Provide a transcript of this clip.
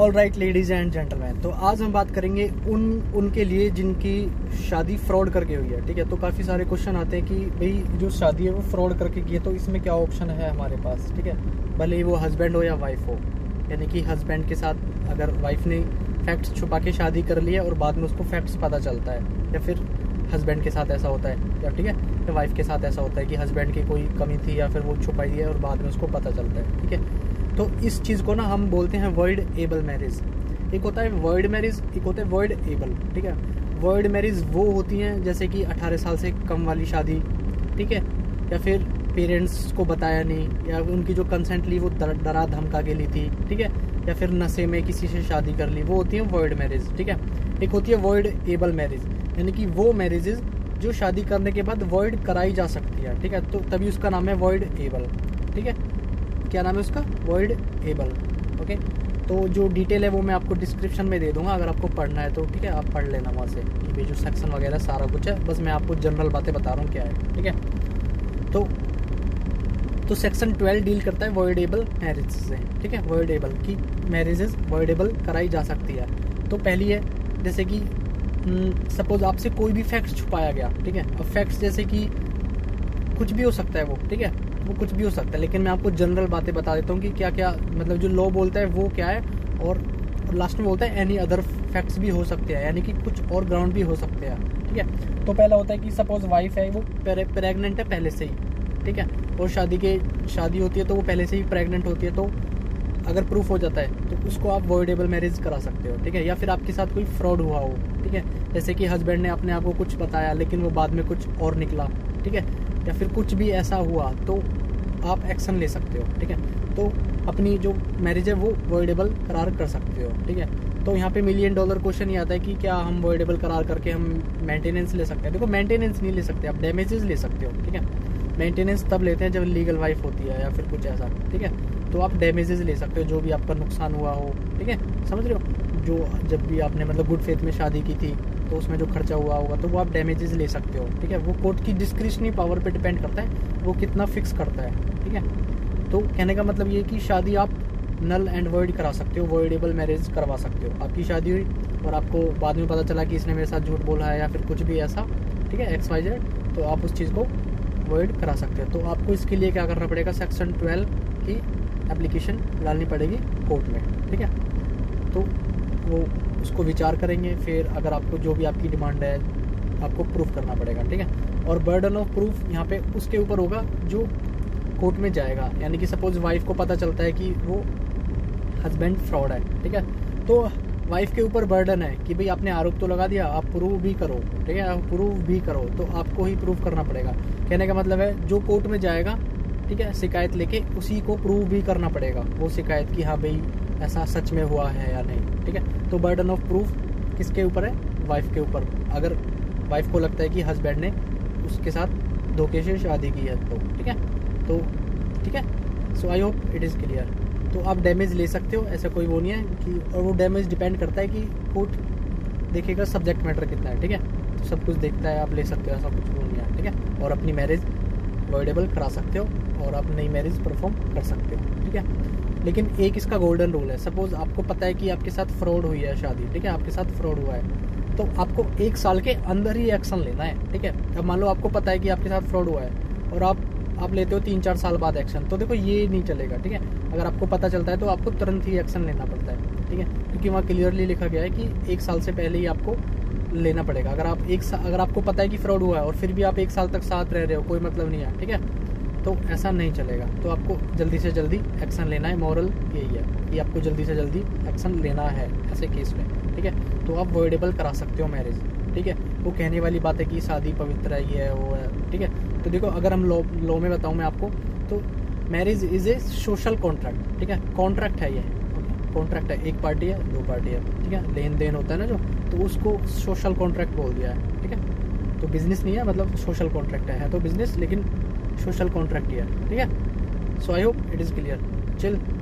All right ladies and gentleman, तो आज हम बात करेंगे उनके लिए जिनकी शादी फ्रॉड करके हुई है। ठीक है, तो काफ़ी सारे क्वेश्चन आते हैं कि भाई जो शादी है वो फ्रॉड करके की है, तो इसमें क्या ऑप्शन है हमारे पास। ठीक है, भले ही वो हस्बैंड हो या वाइफ हो, यानी कि हस्बैंड के साथ अगर वाइफ ने फैक्ट्स छुपा के शादी कर ली है और बाद में उसको फैक्ट्स पता चलता है, या फिर हस्बैंड के साथ ऐसा होता है, या ठीक है या वाइफ के साथ ऐसा होता है कि हस्बैंड की कोई कमी थी या फिर वो छुपाई है और बाद में उसको पता चलता है। ठीक है, तो इस चीज़ को ना हम बोलते हैं वर्ड एबल मैरिज। एक होता है वर्ड मैरिज, एक होता है वर्ड एबल। ठीक है, वर्ड मैरिज वो होती हैं जैसे कि 18 साल से कम वाली शादी, ठीक है, या फिर पेरेंट्स को बताया नहीं, या उनकी जो कंसेंट ली वो डरा धमका के ली थी, ठीक है, या फिर नशे में किसी से शादी कर ली, वो होती है वर्ड मैरिज। ठीक है, एक होती है वर्ड एबल मैरिज, यानी कि वो मैरिजेज जो शादी करने के बाद वर्ड कराई जा सकती है। ठीक है, तो तभी उसका नाम है वर्ड एबल। ठीक है, क्या नाम है उसका, वर्ड एबल। ओके, तो जो डिटेल है वो मैं आपको डिस्क्रिप्शन में दे दूंगा, अगर आपको पढ़ना है तो ठीक है आप पढ़ लेना वहाँ से, ये जो सेक्शन वगैरह सारा कुछ है, बस मैं आपको जनरल बातें बता रहा हूँ क्या है। ठीक है, तो सेक्शन 12 डील करता है वर्ड एबल मैरिज से। ठीक है, वर्ड एबल की मैरिजेज वर्ड एबल कराई जा सकती है। तो पहली है जैसे कि सपोज आपसे कोई भी फैक्ट्स छुपाया गया, ठीक है, अब फैक्ट्स जैसे कि कुछ भी हो सकता है वो, ठीक है वो कुछ भी हो सकता है, लेकिन मैं आपको जनरल बातें बता देता हूँ कि क्या क्या मतलब जो लॉ बोलता है वो क्या है, और लास्ट में बोलता है एनी अदर फैक्ट्स भी हो सकते हैं, यानी कि कुछ और ग्राउंड भी हो सकते हैं। ठीक है, तो पहला होता है कि सपोज वाइफ है वो प्रेग्नेंट है पहले से ही, ठीक है, और शादी होती है तो वो पहले से ही प्रेग्नेंट होती है, तो अगर प्रूफ हो जाता है तो उसको आप वर्ड एबल मैरिज करा सकते हो। ठीक है, या फिर आपके साथ कोई फ्रॉड हुआ हो, ठीक है, जैसे कि हस्बैंड ने अपने आप को कुछ बताया लेकिन वो बाद में कुछ और निकला, ठीक है, या फिर कुछ भी ऐसा हुआ तो आप एक्शन ले सकते हो। ठीक है, तो अपनी जो मैरिज है वो वर्ड एबल करार कर सकते हो। ठीक है, तो यहाँ पे $1 मिलियन क्वेश्चन ये आता है कि क्या हम वर्ड एबल करार करके हम मेंटेनेंस ले सकते हैं। देखो, मेंटेनेंस नहीं ले सकते आप, डैमेजेस ले सकते हो। ठीक है, मेंटेनेंस तब लेते हैं जब लीगल वाइफ होती है या फिर कुछ ऐसा, ठीक है, तो आप डैमेजेस ले सकते हो जो भी आपका नुकसान हुआ हो। ठीक है, समझ रहे हो, जो जब भी आपने मतलब गुड फेथ में शादी की थी तो उसमें जो खर्चा हुआ होगा तो वो आप डैमेजेस ले सकते हो। ठीक है, वो कोर्ट की डिस्क्रिशनरी पावर पे डिपेंड करता है, वो कितना फिक्स करता है। ठीक है, तो कहने का मतलब ये कि शादी आप नल एंड वॉइड करा सकते हो, वॉइडेबल मैरिज करवा सकते हो। आपकी शादी हुई और आपको बाद में पता चला कि इसने मेरे साथ झूठ बोला है या फिर कुछ भी ऐसा, ठीक है, XYZ, तो आप उस चीज़ को वॉइड करा सकते हो। तो आपको इसके लिए क्या करना पड़ेगा, सेक्शन 12 की एप्लीकेशन डालनी पड़ेगी कोर्ट में। ठीक है, तो वो उसको विचार करेंगे, फिर अगर आपको जो भी आपकी डिमांड है आपको प्रूफ करना पड़ेगा। ठीक है, और बर्डन ऑफ प्रूफ यहाँ पे उसके ऊपर होगा जो कोर्ट में जाएगा, यानी कि सपोज वाइफ को पता चलता है कि वो हस्बैंड फ्रॉड है, ठीक है, तो वाइफ के ऊपर बर्डन है कि भाई आपने आरोप तो लगा दिया, आप प्रूव भी करो। ठीक है, आप प्रूव भी करो, तो आपको ही प्रूफ करना पड़ेगा। कहने का मतलब है जो कोर्ट में जाएगा, ठीक है, शिकायत लेके उसी को प्रूव भी करना पड़ेगा वो शिकायत कि हाँ भाई ऐसा सच में हुआ है या नहीं। ठीक है, तो बर्डन ऑफ प्रूफ किसके ऊपर है, वाइफ के ऊपर। अगर वाइफ को लगता है कि हस्बैंड ने उसके साथ धोखे से शादी की है तो ठीक है, so I hope it is clear. तो आप डैमेज ले सकते हो, ऐसा कोई वो नहीं है कि, और वो डैमेज डिपेंड करता है कि कोर्ट देखेगा सब्जेक्ट मैटर कितना है। ठीक है, तो सब कुछ देखता है, आप ले सकते हो, ऐसा कुछ वो नहीं है। ठीक है, और अपनी मैरिज वर्डेबल करा सकते हो और आप नई मैरिज परफॉर्म कर सकते हो। ठीक है, लेकिन एक इसका गोल्डन रूल है, सपोज आपको पता है कि आपके साथ फ्रॉड हुई है शादी, ठीक है, आपके साथ फ्रॉड हुआ है, तो आपको 1 साल के अंदर ही एक्शन लेना है। ठीक है, अब मान लो आपको पता है कि आपके साथ फ्रॉड हुआ है और आप लेते हो 3-4 साल बाद एक्शन, तो देखो ये नहीं चलेगा। ठीक है, अगर आपको पता चलता है तो आपको तुरंत ही एक्शन लेना पड़ता है। ठीक है, क्योंकि वहाँ क्लियरली लिखा गया है कि 1 साल से पहले ही आपको लेना पड़ेगा। अगर आप अगर आपको पता है कि फ्रॉड हुआ है और फिर भी आप 1 साल तक साथ रह रहे हो, कोई मतलब नहीं है, ठीक है, तो ऐसा नहीं चलेगा। तो आपको जल्दी से जल्दी एक्शन लेना है, मॉरल यही है कि आपको जल्दी से जल्दी एक्शन लेना है ऐसे केस में। ठीक है, तो आप वर्डेबल करा सकते हो मैरिज। ठीक है, वो कहने वाली बात है कि शादी पवित्र है, ये है वो है। ठीक है, तो देखो अगर हम लॉ में बताऊँ मैं आपको, तो marriage is a social contract. ठीक है, कॉन्ट्रैक्ट है, ये कॉन्ट्रैक्ट है, एक पार्टी है, 2 पार्टी है, ठीक है, लेन देन होता है ना जो, तो उसको सोशल कॉन्ट्रैक्ट बोल दिया है। ठीक है, तो बिजनेस नहीं है, मतलब सोशल कॉन्ट्रैक्ट है तो बिजनेस, लेकिन सोशल कॉन्ट्रैक्ट है। ठीक है, so I hope it is clear. चल